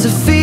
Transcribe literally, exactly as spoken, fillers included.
It's a feeling.